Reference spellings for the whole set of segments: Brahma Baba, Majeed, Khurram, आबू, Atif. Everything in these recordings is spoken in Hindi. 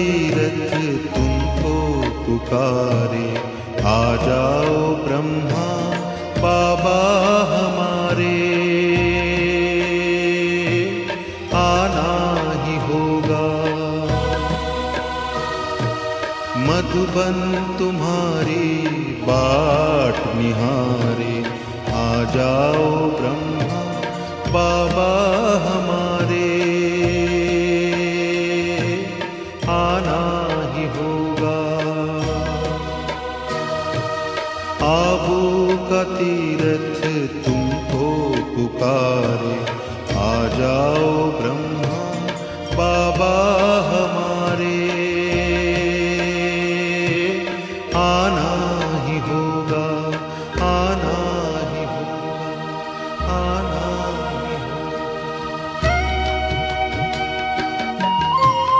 तीरथ तुमको पुकारे, आ जाओ ब्रह्मा बाबा हमारे। आना ही होगा मधुबन तुम्हारी बाट निहारे, आ जाओ ब्रह्मा बाबा हमारे। आना ही होगा आबू का तीरथ तुमको पुकारे, आ जाओ ब्रह्मा बाबा हमारे। आना ही होगा, आना ही होगा, आना ही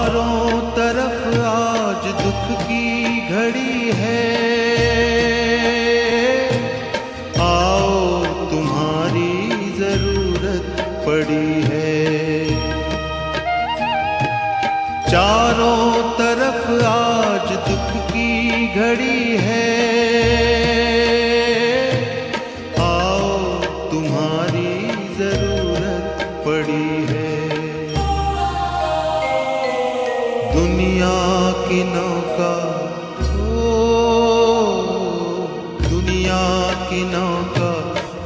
चारों तरफ आज दुख की घड़ी है, आओ तुम्हारी जरूरत पड़ी है। चारों तरफ आज दुख की घड़ी है, आओ तुम्हारी जरूरत पड़ी है। दुनिया की नौका हो, दुनिया की नौका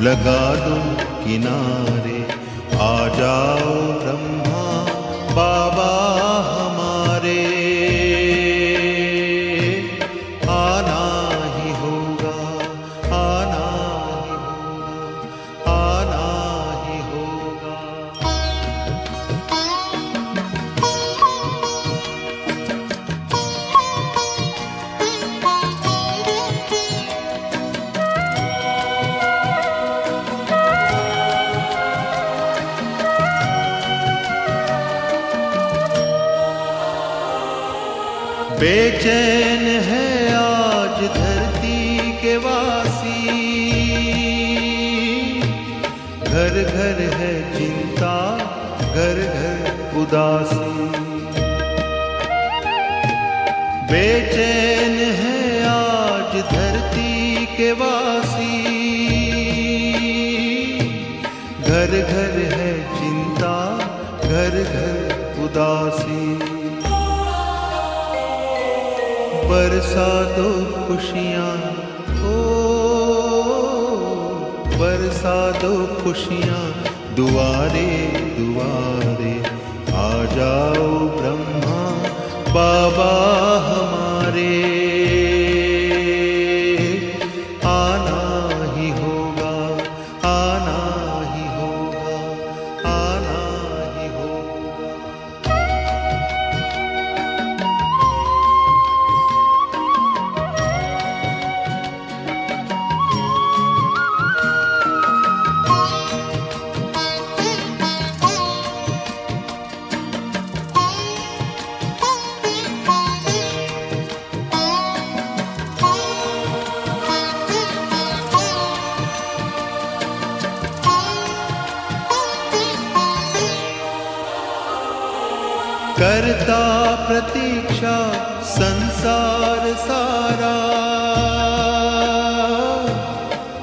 लगा दो किनारे, आ जाओ ब्रह्मा बाबा हमारे। आना ही होगा, आना ही होगा, आना ही होगा। बेचैन है आज धरती के वासी, घर घर है चिंता, घर घर उदासी। बेचैन है आज धरती के वासी, घर घर है चिंता, घर घर उदासी। बरसा दो खुशियाँ ओ, बरसा दो खुशियाँ दुआरे दुआरे, आ जाओ ब्रह्मा बाबा हमारे। आना ही होगा, आना ही होगा, आना ही होगा। करता प्रतीक्षा संसार सारा,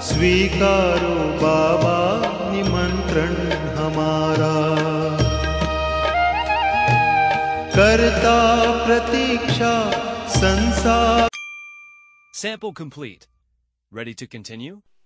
स्वीकारो बाबा निमंत्रण हमारा। करता प्रतीक्षा संसार। Sample complete. Ready to continue?